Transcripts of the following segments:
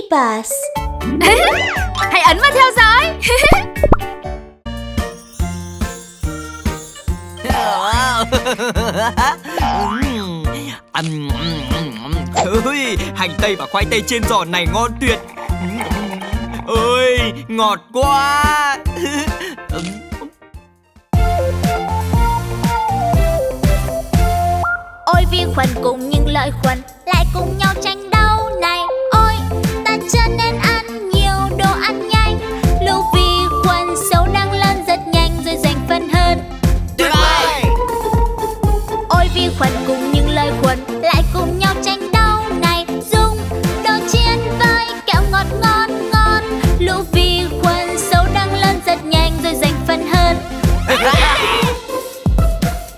Mini Bus. Hãy ấn vào theo dõi. Hành tây và khoai tây chiên giòn này ngon tuyệt. Ôi, ngọt quá. Ôi, vi khuẩn cùng những lợi khuẩn lại cùng nhau tranh đấu này. Ôi, ta chưa nên ăn nhiều đồ ăn nhanh. Lũ vi khuẩn xấu đang lan rất nhanh rồi giành phân hơn. Tuyệt vời. Ôi, vi khuẩn cùng những lợi khuẩn lại cùng nhau tranh đấu này. Dùng đồ chiên với kẹo ngọt ngon ngon. Lũ vi khuẩn xấu đang lan rất nhanh rồi giành phân hơn.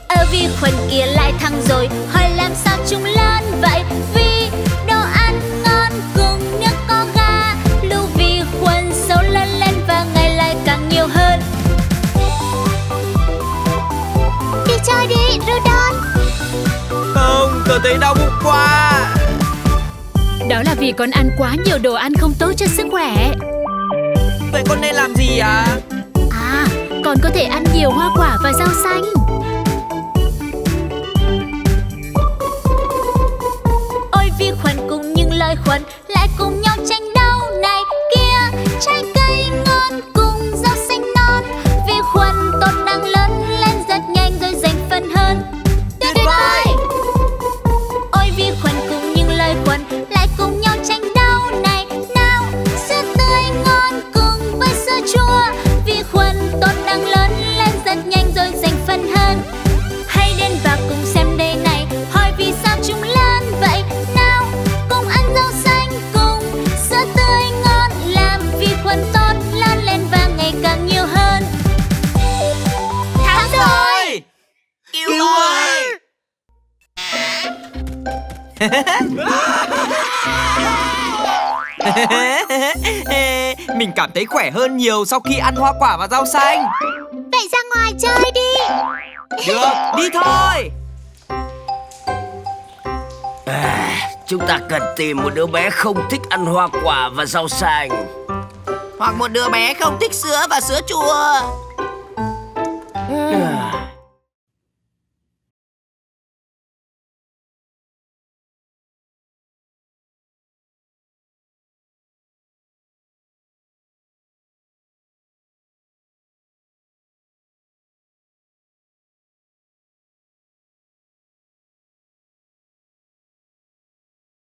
Ở vi khuẩn kia lại thăng rồi. Hỏi làm sao chúng lớn vậy? Vì đồ ăn ngon cùng nước có ga. Lũ vi khuẩn xấu lớn lên và ngày lại càng nhiều hơn. Đi chơi đi, Rudolph. Không, tôi thấy đau bụng quá. Đó là vì con ăn quá nhiều đồ ăn không tốt cho sức khỏe. Vậy con nên làm gì ạ? À, con có thể ăn nhiều hoa quả và rau xanh. Vi khuẩn cùng những lợi khuẩn lại cùng nhau tranh đấu này. Kia, trái cây ngon cùng rau xanh non. Vi khuẩn tốt đang lớn lên rất nhanh rồi giành phần hơn. Tuyệt vời. Ôi, vi khuẩn cùng những lợi khuẩn lại cùng nhau tranh đấu này. Nào, sữa tươi ngon cùng với sữa chua. Vi khuẩn tốt đang lớn lên rất nhanh rồi giành phần hơn. Hãy đến và cùng xem đây này. Hỏi vì sao chúng lớn vậy? Mình cảm thấy khỏe hơn nhiều sau khi ăn hoa quả và rau xanh. Vậy ra ngoài chơi đi. Được, đi thôi. Chúng ta cần tìm một đứa bé không thích ăn hoa quả và rau xanh. Hoặc một đứa bé không thích sữa và sữa chua.